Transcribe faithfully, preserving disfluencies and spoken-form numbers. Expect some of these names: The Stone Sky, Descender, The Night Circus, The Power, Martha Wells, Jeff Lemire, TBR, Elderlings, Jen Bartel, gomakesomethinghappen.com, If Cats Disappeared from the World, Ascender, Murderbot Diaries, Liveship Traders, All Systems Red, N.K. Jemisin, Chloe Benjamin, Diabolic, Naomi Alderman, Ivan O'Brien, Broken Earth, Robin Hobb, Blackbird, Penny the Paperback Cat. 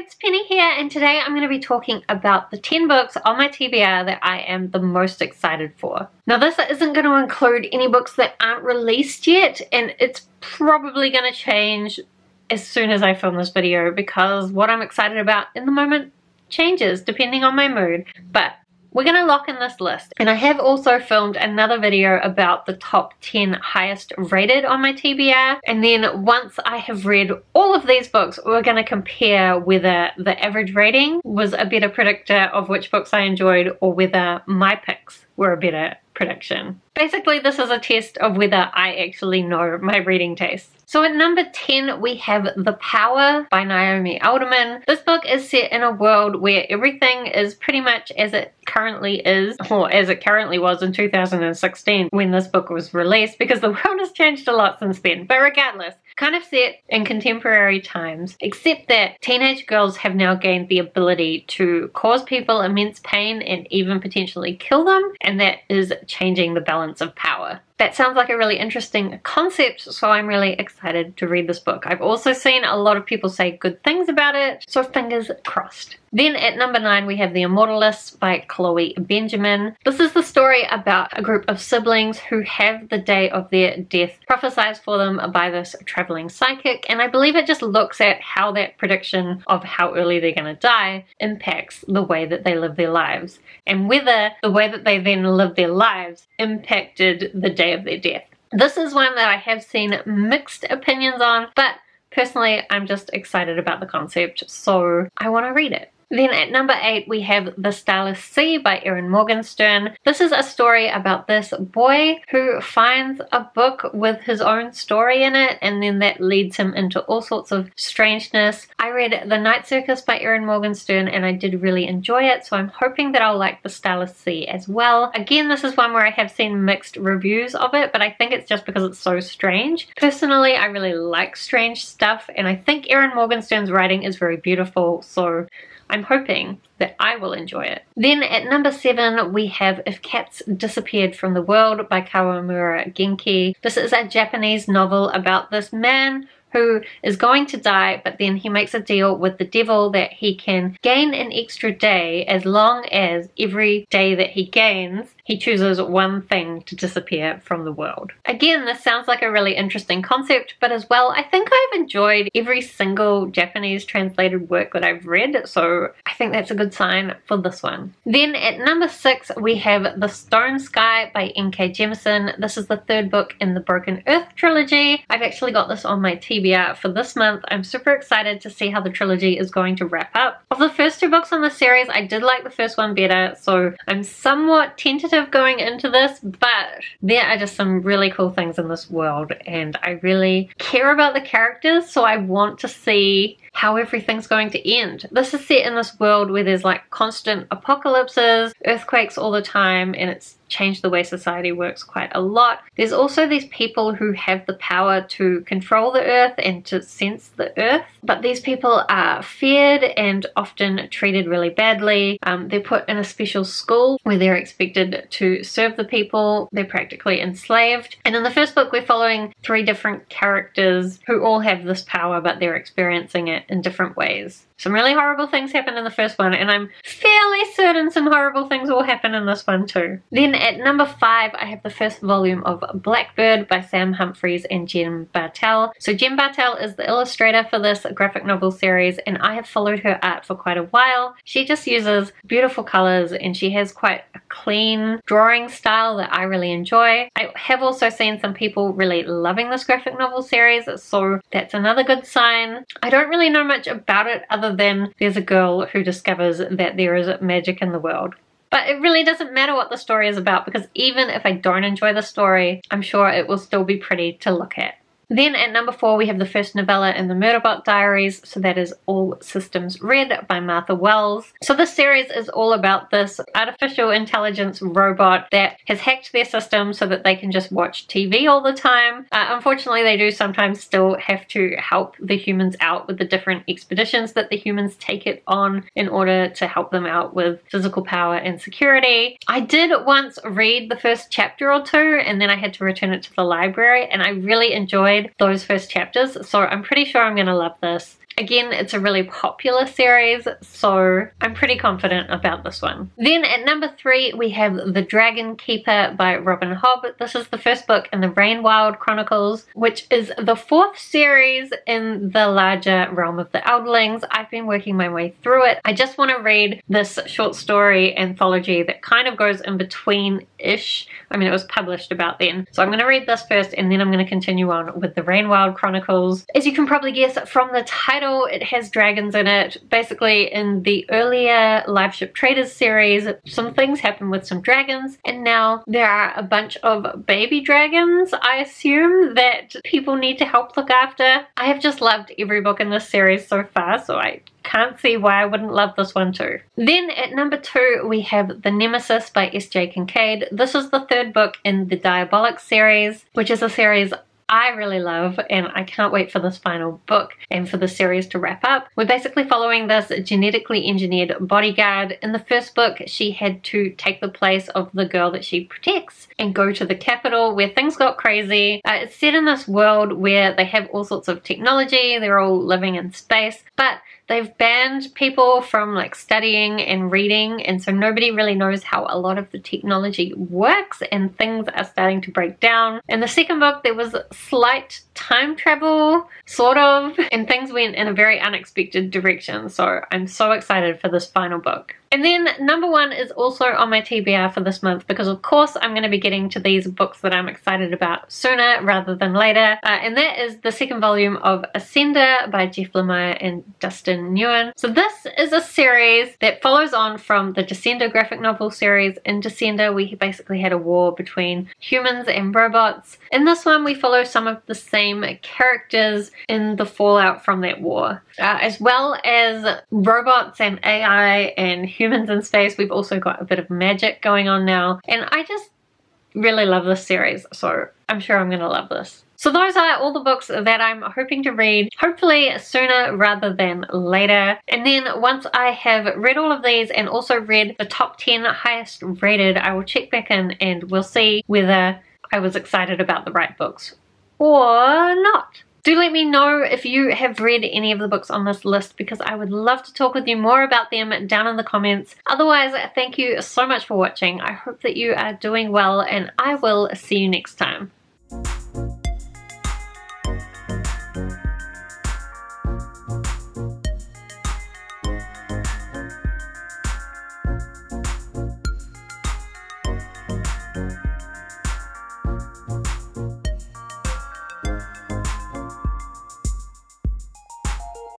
it's Penny here, and today I'm going to be talking about the ten books on my T B R that I am the most excited for. Now this isn't going to include any books that aren't released yet, and it's probably going to change as soon as I film this video because what I'm excited about in the moment changes depending on my mood. But we're going to lock in this list, and I have also filmed another video about the top ten highest rated on my T B R, and then once I have read all of these books we're going to compare whether the average rating was a better predictor of which books I enjoyed or whether my picks were a better prediction. Basically this is a test of whether I actually know my reading tastes. So at number ten we have The Power by Naomi Alderman. This book is set in a world where everything is pretty much as it currently is, or as it currently was in two thousand sixteen when this book was released, because the world has changed a lot since then. But regardless, kind of set in contemporary times, except that teenage girls have now gained the ability to cause people immense pain and even potentially kill them, and that is changing the balance of power. That sounds like a really interesting concept, so I'm really excited to read this book. I've also seen a lot of people say good things about it, so fingers crossed. Then at number nine we have The Immortalists by Chloe Benjamin. This is the story about a group of siblings who have the day of their death prophesied for them by this traveling psychic, and I believe it just looks at how that prediction of how early they're going to die impacts the way that they live their lives, and whether the way that they then live their lives impacted the day of their death. This is one that I have seen mixed opinions on, but personally I'm just excited about the concept, so I want to read it. Then at number eight we have The Starless Sea by Erin Morgenstern. This is a story about this boy who finds a book with his own story in it, and then that leads him into all sorts of strangeness. I read The Night Circus by Erin Morgenstern and I did really enjoy it, so I'm hoping that I'll like The Starless Sea as well. Again, this is one where I have seen mixed reviews of it, but I think it's just because it's so strange. Personally, I really like strange stuff, and I think Erin Morgenstern's writing is very beautiful, so I'm hoping that I will enjoy it. Then at number seven we have If Cats Disappeared from the World by Kawamura Genki. This is a Japanese novel about this man who is going to die, but then he makes a deal with the devil that he can gain an extra day as long as every day that he gains he chooses one thing to disappear from the world. Again, this sounds like a really interesting concept, but as well I think I've enjoyed every single Japanese translated work that I've read, so I think that's a good sign for this one. Then at number six we have The Stone Sky by N K Jemisin. This is the third book in the Broken Earth trilogy. I've actually got this on my T B R for this month. I'm super excited to see how the trilogy is going to wrap up. Of the first two books on the series, I did like the first one better, so I'm somewhat tentative going into this, but there are just some really cool things in this world, and I really care about the characters, so I want to see how everything's going to end. This is set in this world where there's like constant apocalypses, earthquakes all the time, and it's changed the way society works quite a lot. There's also these people who have the power to control the earth and to sense the earth, but these people are feared and often treated really badly. Um, they're put in a special school where they're expected to serve the people. They're practically enslaved. And in the first book we're following three different characters who all have this power, but they're experiencing it in different ways. Some really horrible things happened in the first one, and I'm fairly certain some horrible things will happen in this one too. Then at number five I have the first volume of Blackbird by Sam Humphreys and Jen Bartel. So Jen Bartel is the illustrator for this graphic novel series, and I have followed her art for quite a while. She just uses beautiful colours and she has quite a clean drawing style that I really enjoy. I have also seen some people really loving this graphic novel series, so that's another good sign. I don't really know much about it other then there's a girl who discovers that there is magic in the world. But it really doesn't matter what the story is about, because even if I don't enjoy the story, I'm sure it will still be pretty to look at. Then at number four we have the first novella in the Murderbot Diaries, so that is All Systems Red by Martha Wells. So this series is all about this artificial intelligence robot that has hacked their system so that they can just watch T V all the time. Uh, unfortunately they do sometimes still have to help the humans out with the different expeditions that the humans take it on in order to help them out with physical power and security. I did once read the first chapter or two, and then I had to return it to the library, and I really enjoyed those first chapters, so I'm pretty sure I'm gonna love this. Again, it's a really popular series, so I'm pretty confident about this one. Then at number three, we have The Dragon Keeper by Robin Hobb. This is the first book in the Rainwild Chronicles, which is the fourth series in the larger realm of the Elderlings. I've been working my way through it. I just want to read this short story anthology that kind of goes in between-ish. I mean, it was published about then. So I'm going to read this first, and then I'm going to continue on with the Rainwild Chronicles. As you can probably guess from the title, it has dragons in it. Basically, in the earlier Liveship Traders series, some things happen with some dragons, and now there are a bunch of baby dragons, I assume, that people need to help look after. I have just loved every book in this series so far, so I can't see why I wouldn't love this one too. Then at number two, we have The Nemesis by S J Kincaid. This is the third book in the Diabolic series, which is a series I really love, and I can't wait for this final book and for the series to wrap up. We're basically following this genetically engineered bodyguard. In the first book, she had to take the place of the girl that she protects and go to the capital, where things got crazy. Uh, it's set in this world where they have all sorts of technology, they're all living in space, but they've banned people from like studying and reading, and so nobody really knows how a lot of the technology works, and things are starting to break down. In the second book, there was slight time travel, sort of, and things went in a very unexpected direction, so I'm so excited for this final book. And then number one is also on my T B R for this month, because of course I'm going to be getting to these books that I'm excited about sooner rather than later, uh, and that is the second volume of Ascender by Jeff Lemire and Dustin Nguyen. So this is a series that follows on from the Descender graphic novel series. In Descender, we basically had a war between humans and robots. In this one, we follow some of the same characters in the fallout from that war, uh, as well as robots and A I and humans in space. We've also got a bit of magic going on now, and I just really love this series, so I'm sure I'm going to love this. So those are all the books that I'm hoping to read, hopefully sooner rather than later. And then once I have read all of these and also read the top ten highest rated, I will check back in and we'll see whether I was excited about the right books or not. Do let me know if you have read any of the books on this list, because I would love to talk with you more about them down in the comments. Otherwise, thank you so much for watching. I hope that you are doing well, and I will see you next time.